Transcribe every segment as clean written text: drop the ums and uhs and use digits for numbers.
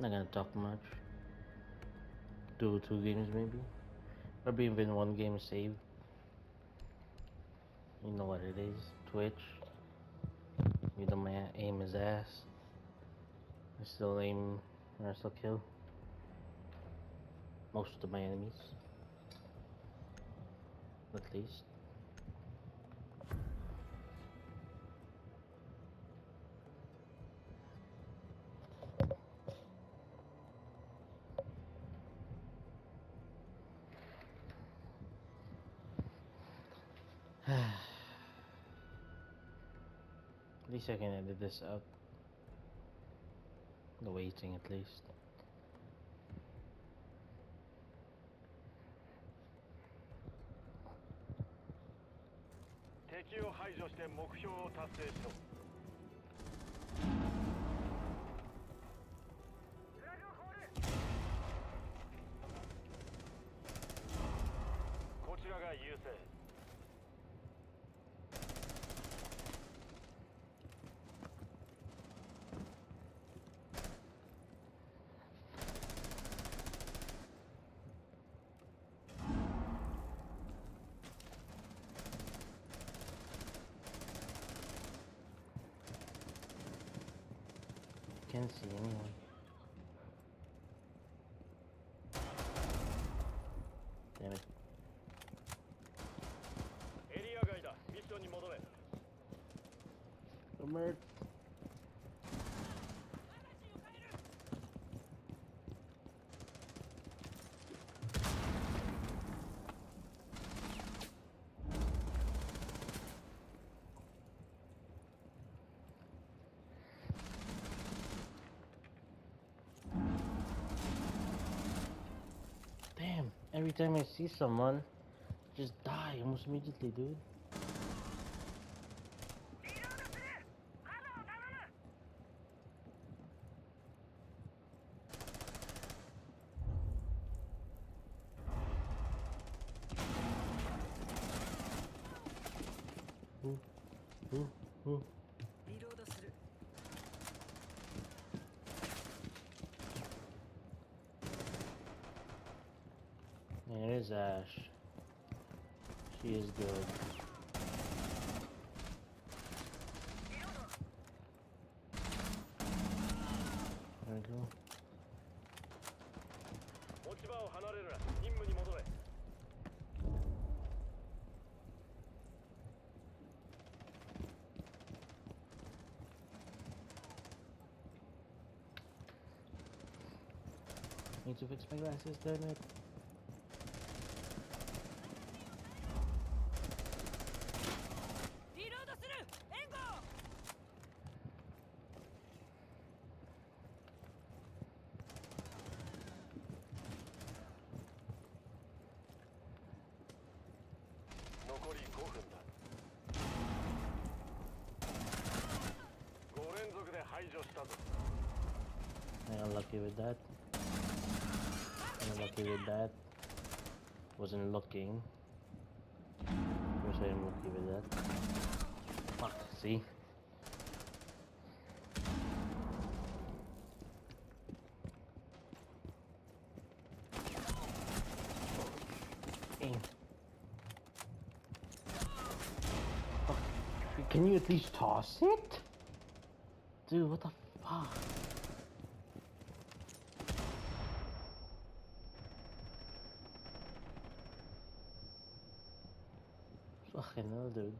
Not gonna talk much. Two games maybe. Probably even one game save. You know what it is. Twitch. You don't aim his ass. I still aim and I still kill most of my enemies. At least. At least I can edit this up. The waiting, at least. Can't see anyone. Damn it. The merc. Every time I see someone, just die almost immediately, dude. Ooh. There's Ash. She is good. There we go. Need to fix my glasses, damn it. I'm unlucky with that. Wasn't looking. Of course I am lucky with that. Fuck, see? Fuck. Can you at least toss it? Dude, what the fuck? Fucking hell, dude.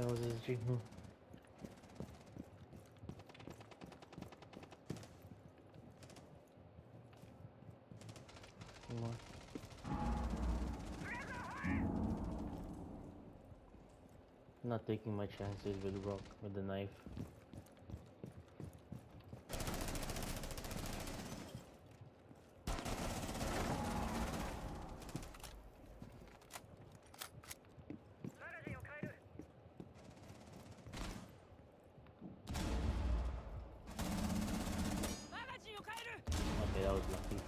That was his dream. Not taking my chances with rock, with the knife. Okay, that was lucky.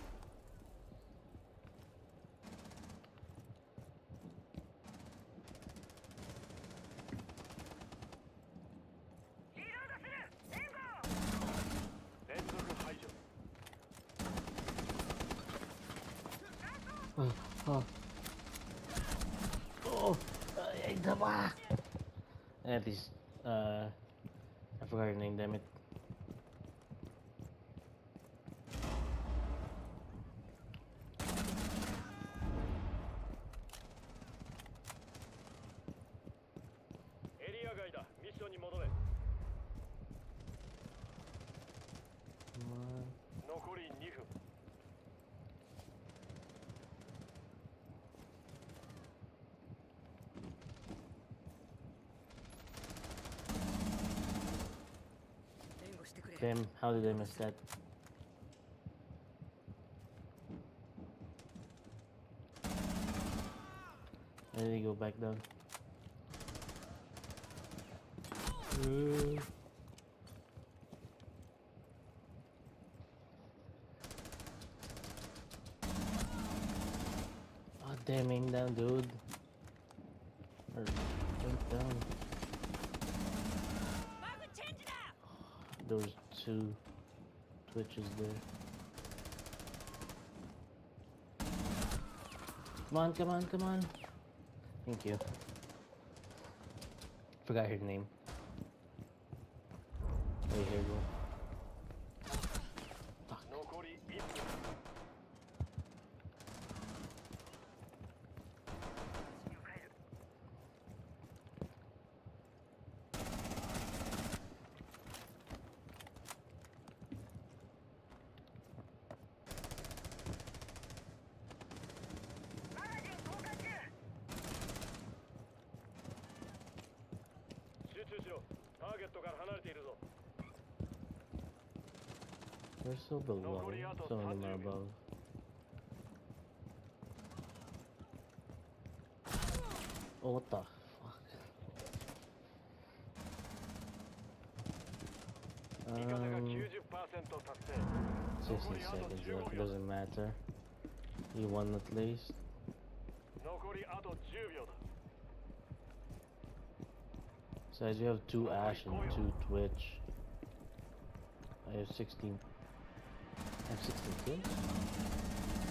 At least, I forgot your name, damn it. Damn, how did I miss that? There they go, back down. Oh, damn, aim down, dude. Or jump down. Those two twitches there. Come on, come on, come on. Thank you. Forgot your name. Wait, here we go. Fuck. They're so below, some of them are above. Oh, what the fuck? Seriously, 60 seconds left, doesn't matter. You won at least. Guys, we have 2 Ash and 2 Twitch. I have 16 kills?